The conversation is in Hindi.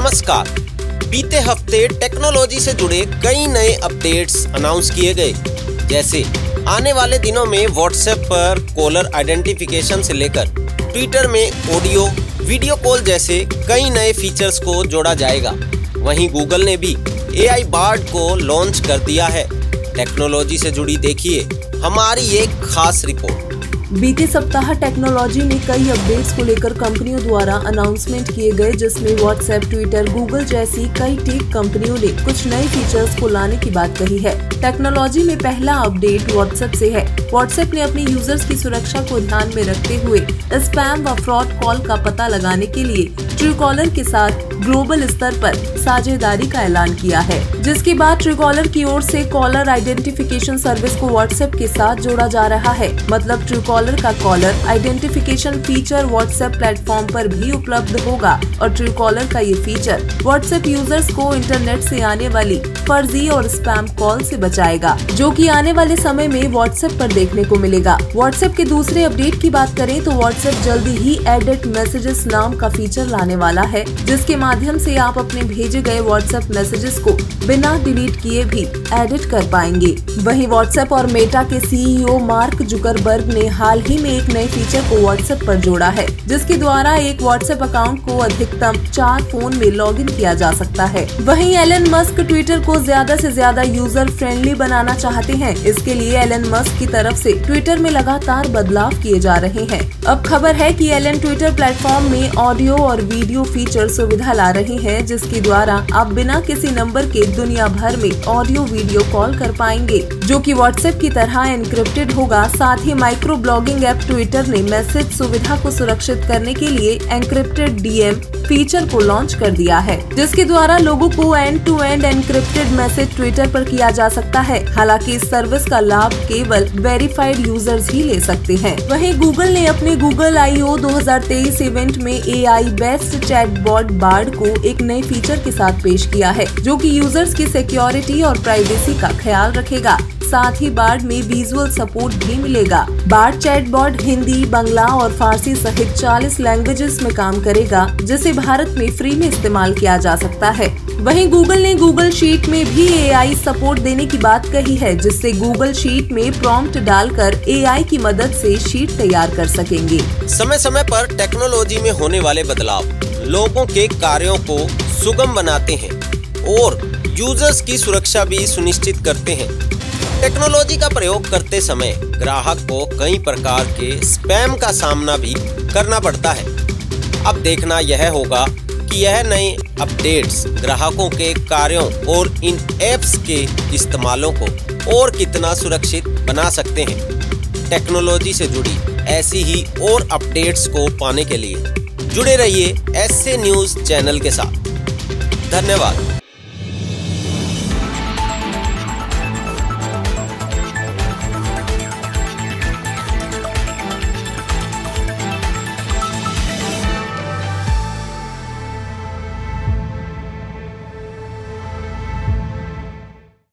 नमस्कार। बीते हफ्ते टेक्नोलॉजी से जुड़े कई नए अपडेट्स अनाउंस किए गए, जैसे आने वाले दिनों में व्हाट्सएप पर कॉलर आइडेंटिफिकेशन से लेकर ट्विटर में ऑडियो वीडियो कॉल जैसे कई नए फीचर्स को जोड़ा जाएगा। वहीं गूगल ने भी AI बार्ड को लॉन्च कर दिया है। टेक्नोलॉजी से जुड़ी देखिए हमारी एक खास रिपोर्ट। बीते सप्ताह टेक्नोलॉजी में कई अपडेट्स को लेकर कंपनियों द्वारा अनाउंसमेंट किए गए, जिसमें व्हाट्सएप, ट्विटर, गूगल जैसी कई टेक कंपनियों ने कुछ नए फीचर्स को लाने की बात कही है। टेक्नोलॉजी में पहला अपडेट व्हाट्सएप से है। व्हाट्सएप ने अपने यूजर्स की सुरक्षा को ध्यान में रखते हुए स्पैम व फ्रॉड कॉल का पता लगाने के लिए ट्रू कॉलर के साथ ग्लोबल स्तर पर साझेदारी का ऐलान किया है, जिसके बाद ट्रू कॉलर की ओर से कॉलर आइडेंटिफिकेशन सर्विस को व्हाट्सएप के साथ जोड़ा जा रहा है। मतलब ट्रू कॉलर का caller identification feature WhatsApp platform पर भी उपलब्ध होगा और ट्रू कॉलर का ये फीचर व्हाट्सएप यूजर्स को इंटरनेट से आने वाली फर्जी और स्पैम कॉल से बचाएगा, जो कि आने वाले समय में व्हाट्सएप पर देखने को मिलेगा। व्हाट्सएप के दूसरे अपडेट की बात करें तो व्हाट्सएप जल्दी ही एडिट मैसेजेस नाम का फीचर लाने वाला है, जिसके माध्यम से आप अपने भेजे गए व्हाट्सएप मैसेजेस को बिना डिलीट किए भी एडिट कर पाएंगे। वहीं व्हाट्सएप और मेटा के CEO मार्क जुकरबर्ग ने हाल ही में एक नए फीचर को व्हाट्सएप पर जोड़ा है, जिसके द्वारा एक व्हाट्सएप अकाउंट को अधिकतम 4 फोन में लॉगिन किया जा सकता है। वहीं एलन मस्क ट्विटर को ज्यादा से ज्यादा यूजर फ्रेंडली बनाना चाहते हैं। इसके लिए एलन मस्क की तरफ से ट्विटर में लगातार बदलाव किए जा रहे हैं। अब खबर है कि एलन ट्विटर प्लेटफॉर्म में ऑडियो और वीडियो फीचर सुविधा ला रही है, जिसके द्वारा आप बिना किसी नंबर के दुनिया भर में ऑडियो वीडियो कॉल कर पाएंगे, जो कि व्हाट्सएप की तरह एनक्रिप्टेड होगा। साथ ही माइक्रो ब्लॉगिंग ऐप ट्विटर ने मैसेज सुविधा को सुरक्षित करने के लिए एनक्रिप्टेड DM फीचर को लॉन्च कर दिया है, जिसके द्वारा लोगों को end to end encrypted message Twitter पर किया जा सकता है। हालांकि इस सर्विस का लाभ केवल वेरीफाइड यूजर्स ही ले सकते हैं। वहीं गूगल ने अपने गूगल IO 2023 इवेंट में AI बेस्ट चैटबॉट बार्ड को एक नए फीचर के साथ पेश किया है, जो कि यूजर्स की सिक्योरिटी और प्राइवेसी का ख्याल रखेगा। साथ ही बार्ड में विजुअल सपोर्ट भी मिलेगा। बार्ड चैटबॉट हिंदी, बंगला और फारसी सहित 40 लैंग्वेजेस में काम करेगा, जिसे भारत में फ्री में इस्तेमाल किया जा सकता है। वहीं गूगल ने गूगल शीट में भी AI सपोर्ट देने की बात कही है, जिससे गूगल शीट में प्रॉम्प्ट डालकर AI की मदद से शीट तैयार कर सकेंगे। समय समय पर टेक्नोलॉजी में होने वाले बदलाव लोगों के कार्यों को सुगम बनाते हैं और यूजर्स की सुरक्षा भी सुनिश्चित करते हैं। टेक्नोलॉजी का प्रयोग करते समय ग्राहक को कई प्रकार के स्पैम का सामना भी करना पड़ता है। अब देखना यह होगा कि यह नए अपडेट्स ग्राहकों के कार्यों और इन ऐप्स के इस्तेमालों को और कितना सुरक्षित बना सकते हैं। टेक्नोलॉजी से जुड़ी ऐसी ही और अपडेट्स को पाने के लिए जुड़े रहिए SA News चैनल के साथ। धन्यवाद।